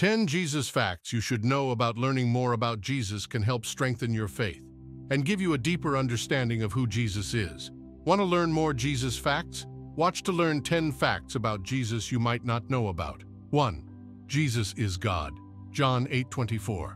10 Jesus facts you should know about learning more about Jesus can help strengthen your faith and give you a deeper understanding of who Jesus is. Want to learn more Jesus facts? Watch to learn 10 facts about Jesus you might not know about. 1. Jesus is God. John 8:24.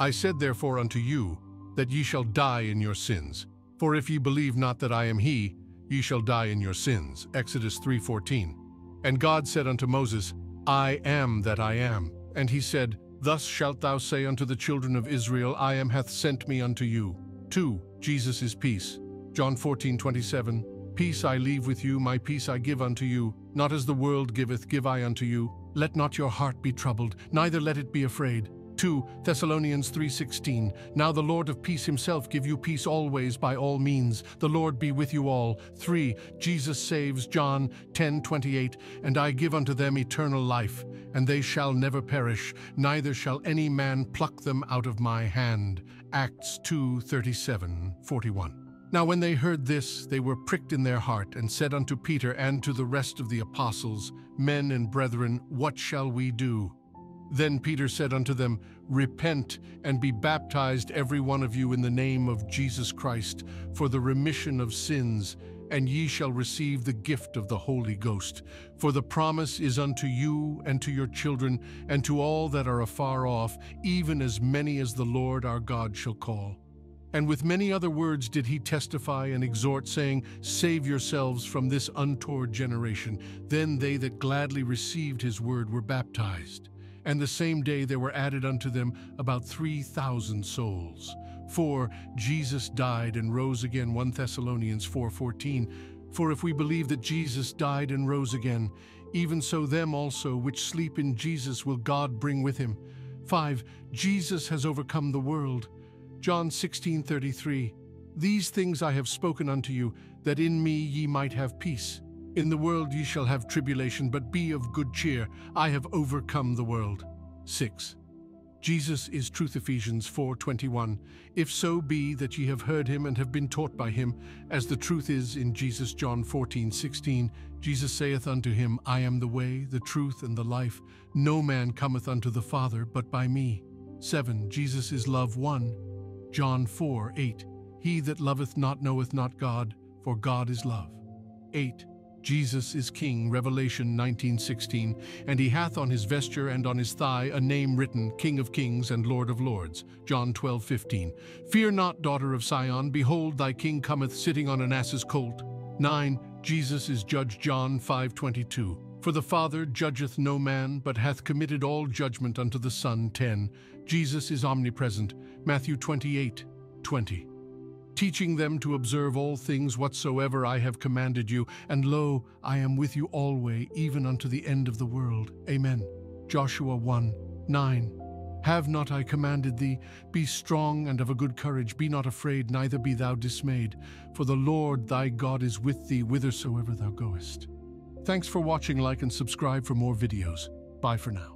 I said therefore unto you, that ye shall die in your sins. For if ye believe not that I am he, ye shall die in your sins. Exodus 3:14. And God said unto Moses, I am that I am. And he said, Thus shalt thou say unto the children of Israel, I am hath sent me unto you. 2. Jesus is peace. John 14:27. Peace I leave with you, my peace I give unto you. Not as the world giveth, give I unto you. Let not your heart be troubled, neither let it be afraid. 2 Thessalonians 3:16. Now the Lord of peace himself give you peace always by all means. The Lord be with you all. 3 Jesus saves. John 10:28. And I give unto them eternal life, and they shall never perish, neither shall any man pluck them out of my hand. Acts 2:37-41. Now when they heard this, they were pricked in their heart, and said unto Peter and to the rest of the apostles, Men and brethren, what shall we do? Then Peter said unto them, Repent, and be baptized every one of you in the name of Jesus Christ, for the remission of sins, and ye shall receive the gift of the Holy Ghost. For the promise is unto you, and to your children, and to all that are afar off, even as many as the Lord our God shall call. And with many other words did he testify and exhort, saying, Save yourselves from this untoward generation. Then they that gladly received his word were baptized. And the same day there were added unto them about 3,000 souls. 4. Jesus died and rose again. 1 Thessalonians 4:14. For if we believe that Jesus died and rose again, even so them also which sleep in Jesus will God bring with him. 5. Jesus has overcome the world. John 16:33. These things I have spoken unto you, that in me ye might have peace. In the world ye shall have tribulation, but be of good cheer. I have overcome the world. 6. Jesus is truth. Ephesians 4:21. If so be that ye have heard him and have been taught by him, as the truth is in Jesus. John 14:16. Jesus saith unto him, I am the way, the truth, and the life. No man cometh unto the Father but by me. 7. Jesus is love. 1 John 4:8. He that loveth not knoweth not God, for God is love. 8. Jesus is King. Revelation 19:16. And he hath on his vesture and on his thigh a name written, King of Kings and Lord of Lords. John 12:15. Fear not, daughter of Sion, behold, thy King cometh sitting on an ass's colt. 9. Jesus is Judge. John 5:22. For the Father judgeth no man, but hath committed all judgment unto the Son. 10. Jesus is omnipresent. Matthew 28:20. Teaching them to observe all things whatsoever I have commanded you, and lo, I am with you always, even unto the end of the world. Amen. Joshua 1:9. Have not I commanded thee? Be strong and of a good courage, be not afraid, neither be thou dismayed, for the Lord thy God is with thee whithersoever thou goest. Thanks for watching. Like and subscribe for more videos. Bye for now.